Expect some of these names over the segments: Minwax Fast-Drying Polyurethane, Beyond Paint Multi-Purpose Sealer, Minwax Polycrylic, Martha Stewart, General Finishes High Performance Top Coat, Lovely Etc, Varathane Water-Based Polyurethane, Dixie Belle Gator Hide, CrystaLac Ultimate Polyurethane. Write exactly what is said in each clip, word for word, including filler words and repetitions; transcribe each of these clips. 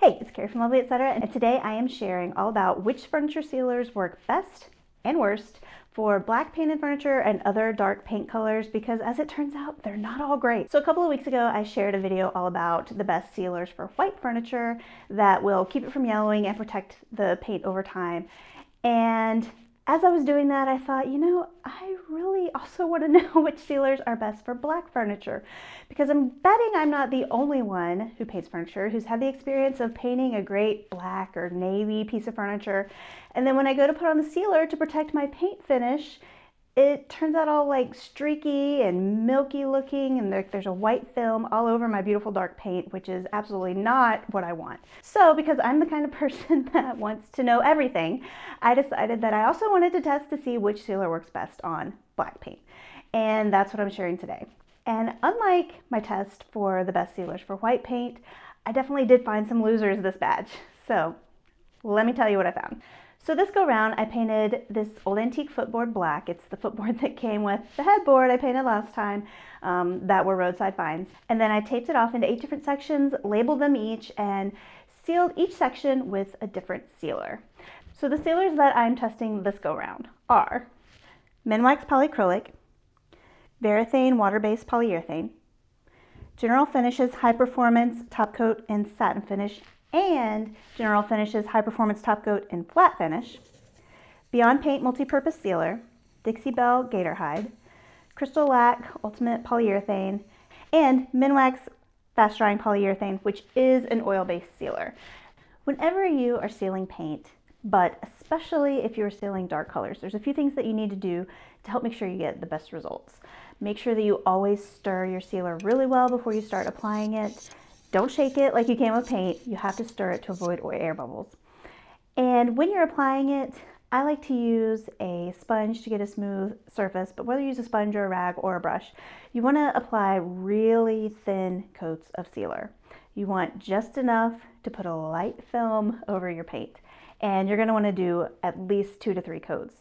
Hey, it's Carrie from Lovely Etc, and today I am sharing all about which furniture sealers work best and worst for black painted furniture and other dark paint colors, because as it turns out, they're not all great. So a couple of weeks ago, I shared a video all about the best sealers for white furniture that will keep it from yellowing and protect the paint over time. And as I was doing that, I thought, you know, I really also want to know which sealers are best for black furniture, because I'm betting I'm not the only one who paints furniture who's had the experience of painting a great black or navy piece of furniture, and then when I go to put on the sealer to protect my paint finish, it turns out all like streaky and milky looking, and there, there's a white film all over my beautiful dark paint, which is absolutely not what I want. So because I'm the kind of person that wants to know everything, I decided that I also wanted to test to see which sealer works best on black paint. And that's what I'm sharing today. And unlike my test for the best sealers for white paint, I definitely did find some losers this batch. So let me tell you what I found. So this go round, I painted this old antique footboard black. It's the footboard that came with the headboard I painted last time um, that were roadside finds. And then I taped it off into eight different sections, labeled them each, and sealed each section with a different sealer. So the sealers that I'm testing this go round are Minwax Polycrylic, Varathane Water-Based Polyurethane, General Finishes High Performance Top Coat in Satin Finish, and General Finishes High Performance Top Coat in Flat Finish, Beyond Paint Multi-Purpose Sealer, Dixie Belle Gator Hide, CrystaLac Ultimate Polyurethane, and Minwax Fast-Drying Polyurethane, which is an oil-based sealer. Whenever you are sealing paint, but especially if you're sealing dark colors, there's a few things that you need to do to help make sure you get the best results. Make sure that you always stir your sealer really well before you start applying it. Don't shake it like you can with paint. You have to stir it to avoid air bubbles. And when you're applying it, I like to use a sponge to get a smooth surface, but whether you use a sponge or a rag or a brush, you want to apply really thin coats of sealer. You want just enough to put a light film over your paint. And you're going to want to do at least two to three coats,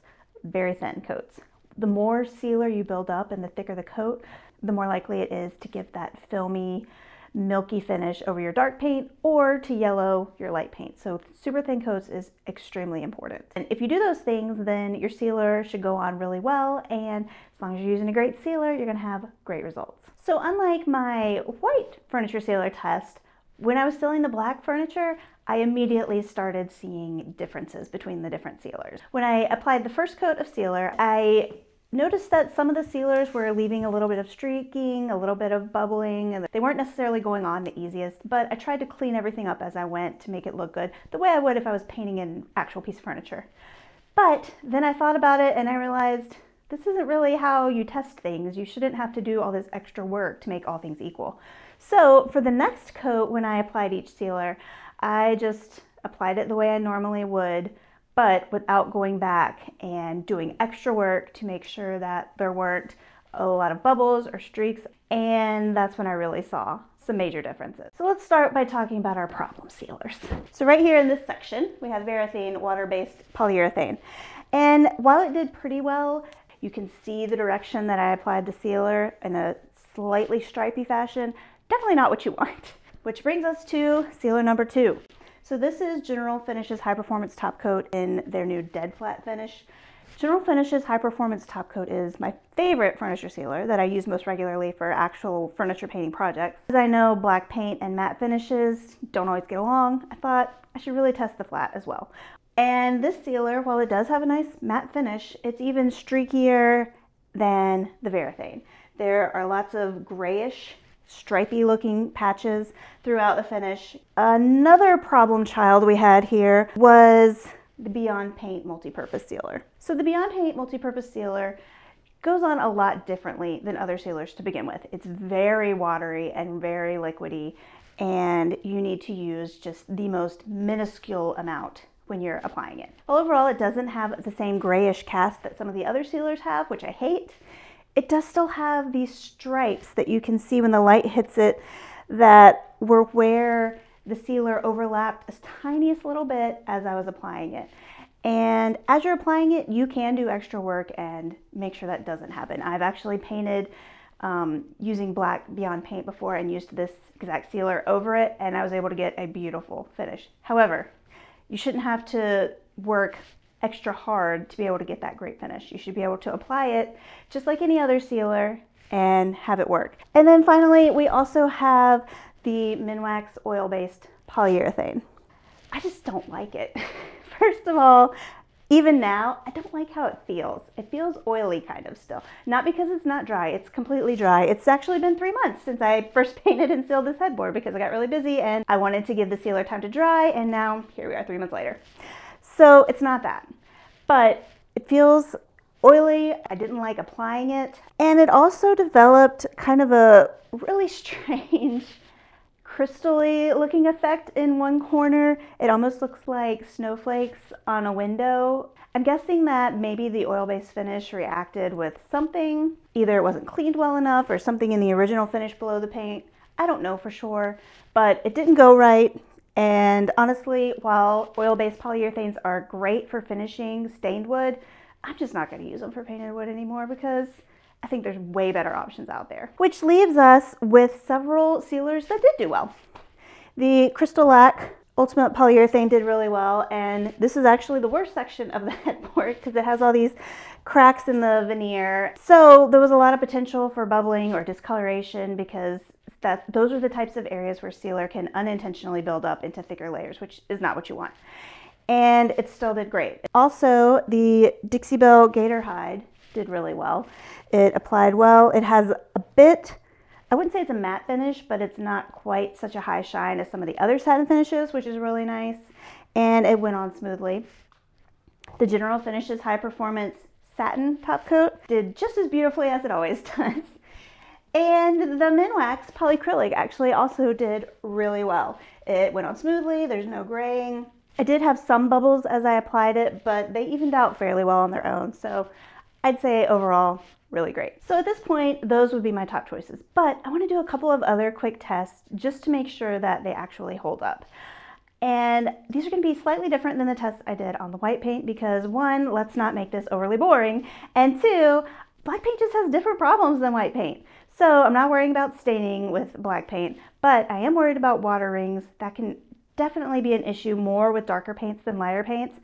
very thin coats. The more sealer you build up and the thicker the coat, the more likely it is to give that filmy, milky finish over your dark paint or to yellow your light paint. So super thin coats is extremely important. And if you do those things, then your sealer should go on really well. And as long as you're using a great sealer, you're gonna have great results. So unlike my white furniture sealer test, when I was sealing the black furniture, I immediately started seeing differences between the different sealers. When I applied the first coat of sealer, I noticed that some of the sealers were leaving a little bit of streaking, a little bit of bubbling, and they weren't necessarily going on the easiest, but I tried to clean everything up as I went to make it look good, the way I would if I was painting an actual piece of furniture. But then I thought about it and I realized this isn't really how you test things. You shouldn't have to do all this extra work to make all things equal. So for the next coat, when I applied each sealer, I just applied it the way I normally would, but without going back and doing extra work to make sure that there weren't a lot of bubbles or streaks. And that's when I really saw some major differences. So let's start by talking about our problem sealers. So right here in this section, we have Varathane Water-Based Polyurethane. And while it did pretty well, you can see the direction that I applied the sealer in a slightly stripy fashion. Definitely not what you want. Which brings us to sealer number two. So this is General Finishes High Performance Top Coat in their new Dead Flat Finish. General Finishes High Performance Top Coat is my favorite furniture sealer that I use most regularly for actual furniture painting projects. As I know, black paint and matte finishes don't always get along, I thought I should really test the flat as well. And this sealer, while it does have a nice matte finish, it's even streakier than the Varathane. There are lots of grayish, stripy looking patches throughout the finish. Another problem child we had here was the Beyond Paint Multi-Purpose Sealer. So the Beyond Paint Multi-Purpose Sealer goes on a lot differently than other sealers to begin with. It's very watery and very liquidy, and you need to use just the most minuscule amount when you're applying it. Well, overall, it doesn't have the same grayish cast that some of the other sealers have, which I hate. It does still have these stripes that you can see when the light hits it that were where the sealer overlapped as tiniest little bit as I was applying it. And as you're applying it, you can do extra work and make sure that doesn't happen. I've actually painted um, using black Beyond Paint before and used this exact sealer over it, and I was able to get a beautiful finish. However, you shouldn't have to work extra hard to be able to get that great finish. You should be able to apply it just like any other sealer and have it work. And then finally, we also have the Minwax oil-based polyurethane. I just don't like it. First of all, even now, I don't like how it feels. It feels oily kind of still. Not because it's not dry, it's completely dry. It's actually been three months since I first painted and sealed this headboard because I got really busy and I wanted to give the sealer time to dry, and now here we are three months later. So it's not that, but it feels oily. I didn't like applying it. And it also developed kind of a really strange crystally looking effect in one corner. It almost looks like snowflakes on a window. I'm guessing that maybe the oil-based finish reacted with something. Either it wasn't cleaned well enough or something in the original finish below the paint. I don't know for sure, but it didn't go right. And honestly, while oil-based polyurethanes are great for finishing stained wood, I'm just not going to use them for painted wood anymore because I think there's way better options out there. Which leaves us with several sealers that did do well. The CrystaLac Ultimate Polyurethane did really well, and this is actually the worst section of the headboard because it has all these cracks in the veneer. So there was a lot of potential for bubbling or discoloration because That, those are the types of areas where sealer can unintentionally build up into thicker layers, which is not what you want. And it still did great. Also, the Dixie Belle Gator Hide did really well. It applied well. It has a bit, I wouldn't say it's a matte finish, but it's not quite such a high shine as some of the other satin finishes, which is really nice. And it went on smoothly. The General Finishes High Performance Satin Top Coat did just as beautifully as it always does. And the Minwax Polycrylic actually also did really well. It went on smoothly, there's no graying. I did have some bubbles as I applied it, but they evened out fairly well on their own. So I'd say overall, really great. So at this point, those would be my top choices, but I want to do a couple of other quick tests just to make sure that they actually hold up. And these are going to be slightly different than the tests I did on the white paint because one, let's not make this overly boring, and two, black paint just has different problems than white paint. So I'm not worrying about staining with black paint, but I am worried about water rings. That can definitely be an issue more with darker paints than lighter paints.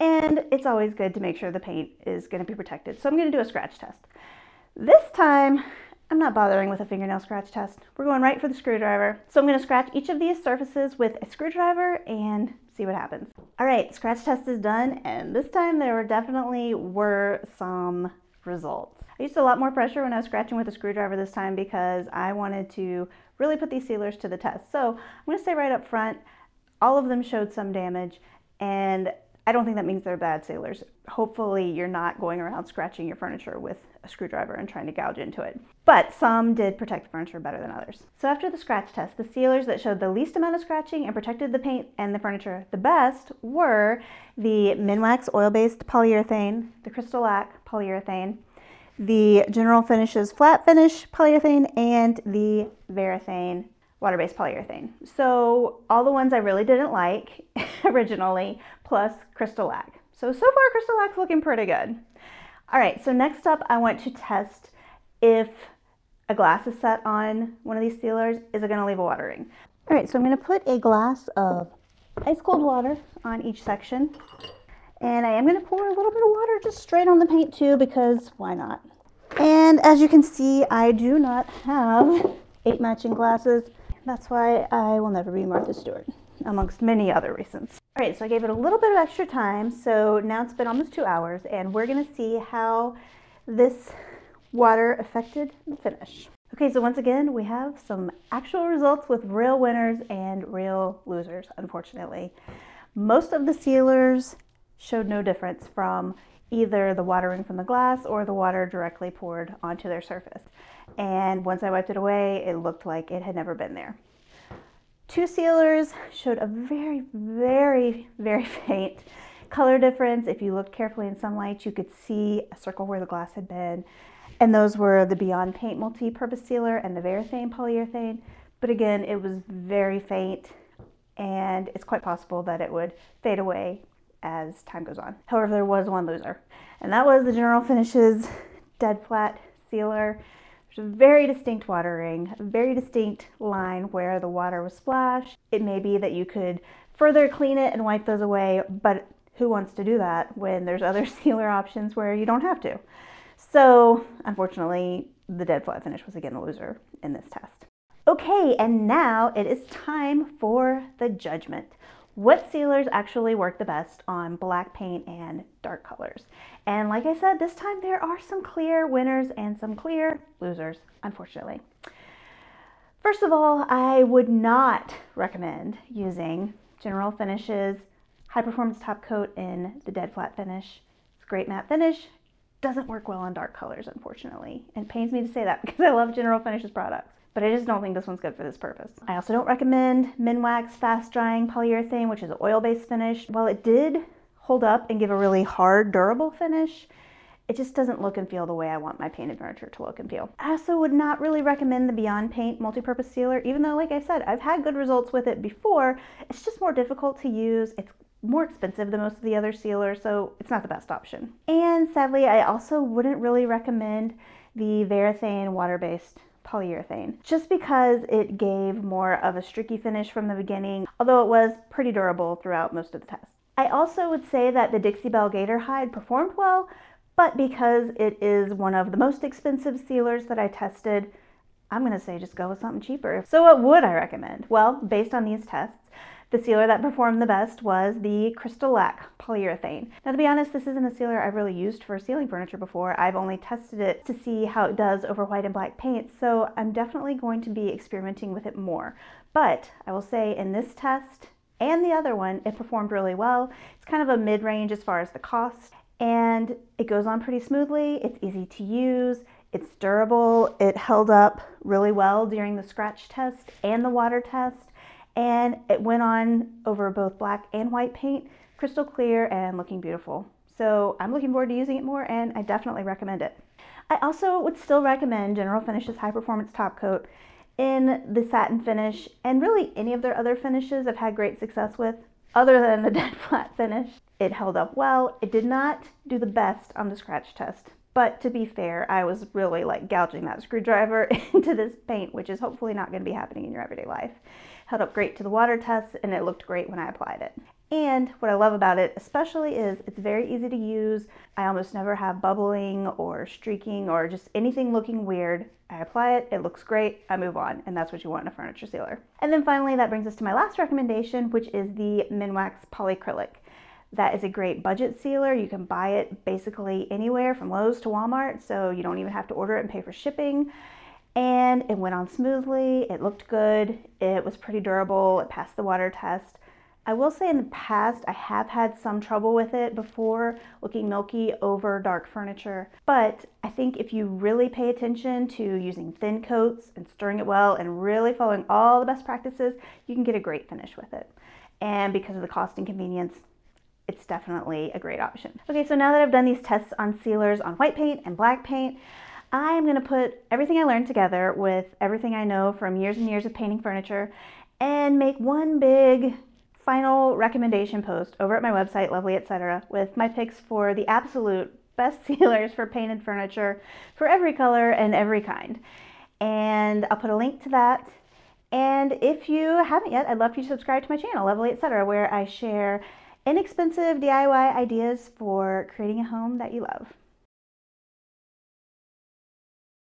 And it's always good to make sure the paint is going to be protected. So I'm going to do a scratch test. This time, I'm not bothering with a fingernail scratch test. We're going right for the screwdriver. So I'm going to scratch each of these surfaces with a screwdriver and see what happens. All right, scratch test is done. And this time there were definitely were some results. I used a lot more pressure when I was scratching with a screwdriver this time because I wanted to really put these sealers to the test. So I'm going to say right up front, all of them showed some damage, and I don't think that means they're bad sealers. Hopefully you're not going around scratching your furniture with a screwdriver and trying to gouge into it. But some did protect furniture better than others. So after the scratch test, the sealers that showed the least amount of scratching and protected the paint and the furniture the best were the Minwax oil-based polyurethane, the CrystaLac polyurethane, the General Finishes Flat Finish Polyurethane, and the Varathane Water-Based Polyurethane. So all the ones I really didn't like originally, plus CrystaLac. So, so far CrystaLac's looking pretty good. All right, so next up I want to test if a glass is set on one of these sealers, is it gonna leave a water ring? All right, so I'm gonna put a glass of ice cold water on each section. And I am going to pour a little bit of water just straight on the paint too, because why not? And as you can see, I do not have eight matching glasses. That's why I will never be Martha Stewart, amongst many other reasons. All right, so I gave it a little bit of extra time. So now it's been almost two hours, and we're going to see how this water affected the finish. Okay, so once again, we have some actual results with real winners and real losers, unfortunately. Most of the sealers showed no difference from either the water ring from the glass or the water directly poured onto their surface. And once I wiped it away, it looked like it had never been there. Two sealers showed a very, very, very faint color difference. If you looked carefully in sunlight, you could see a circle where the glass had been. And those were the Beyond Paint Multi-Purpose Sealer and the Varathane Polyurethane. But again, it was very faint, and it's quite possible that it would fade away as time goes on. However, there was one loser, and that was the General Finishes Dead Flat Sealer. very distinct watering, very distinct line where the water was splashed. It may be that you could further clean it and wipe those away, but who wants to do that when there's other sealer options where you don't have to? So unfortunately, the dead flat finish was again a loser in this test. Okay, and now it is time for the judgment. What sealers actually work the best on black paint and dark colors? And like I said, this time there are some clear winners and some clear losers, unfortunately. First of all, I would not recommend using General Finishes High Performance Top Coat in the dead flat finish. It's a great matte finish. Doesn't work well on dark colors, unfortunately. It pains me to say that because I love General Finishes products, but I just don't think this one's good for this purpose. I also don't recommend Minwax Fast-Drying Polyurethane, which is an oil-based finish. While it did hold up and give a really hard, durable finish, it just doesn't look and feel the way I want my painted furniture to look and feel. I also would not really recommend the Beyond Paint Multi-Purpose Sealer, even though, like I said, I've had good results with it before. It's just more difficult to use. It's more expensive than most of the other sealers, so it's not the best option. And sadly, I also wouldn't really recommend the Varathane Water-Based Polyurethane, just because it gave more of a streaky finish from the beginning, although it was pretty durable throughout most of the test. I also would say that the Dixie Belle Gator Hide performed well, but because it is one of the most expensive sealers that I tested, I'm gonna say just go with something cheaper. So what would I recommend? Well, based on these tests, the sealer that performed the best was the CrystaLac Polyurethane. Now, to be honest, this isn't a sealer I've really used for sealing furniture before. I've only tested it to see how it does over white and black paint, so I'm definitely going to be experimenting with it more. But I will say in this test and the other one, it performed really well. It's kind of a mid-range as far as the cost, and it goes on pretty smoothly. It's easy to use. It's durable. It held up really well during the scratch test and the water test. And it went on over both black and white paint, crystal clear and looking beautiful. So I'm looking forward to using it more, and I definitely recommend it. I also would still recommend General Finishes High Performance Top Coat in the satin finish, and really any of their other finishes I've had great success with, other than the dead flat finish. It held up well. It did not do the best on the scratch test, but to be fair, I was really like gouging that screwdriver into this paint, which is hopefully not gonna be happening in your everyday life. Held up great to the water test, and it looked great when I applied it. And what I love about it especially is it's very easy to use. I almost never have bubbling or streaking or just anything looking weird. I apply it, it looks great, I move on, and that's what you want in a furniture sealer. And then finally, that brings us to my last recommendation, which is the Minwax Polycrylic. That is a great budget sealer. You can buy it basically anywhere from Lowe's to Walmart, so you don't even have to order it and pay for shipping. And it went on smoothly, it looked good, it was pretty durable, it passed the water test. I will say in the past, I have had some trouble with it before, looking milky over dark furniture. But I think if you really pay attention to using thin coats and stirring it well and really following all the best practices, you can get a great finish with it. And because of the cost and convenience, it's definitely a great option. Okay, so now that I've done these tests on sealers on white paint and black paint, I'm gonna put everything I learned together with everything I know from years and years of painting furniture and make one big final recommendation post over at my website, Lovely Etc, with my picks for the absolute best sealers for painted furniture for every color and every kind. And I'll put a link to that. And if you haven't yet, I'd love for you to subscribe to my channel, Lovely Etc, where I share inexpensive D I Y ideas for creating a home that you love.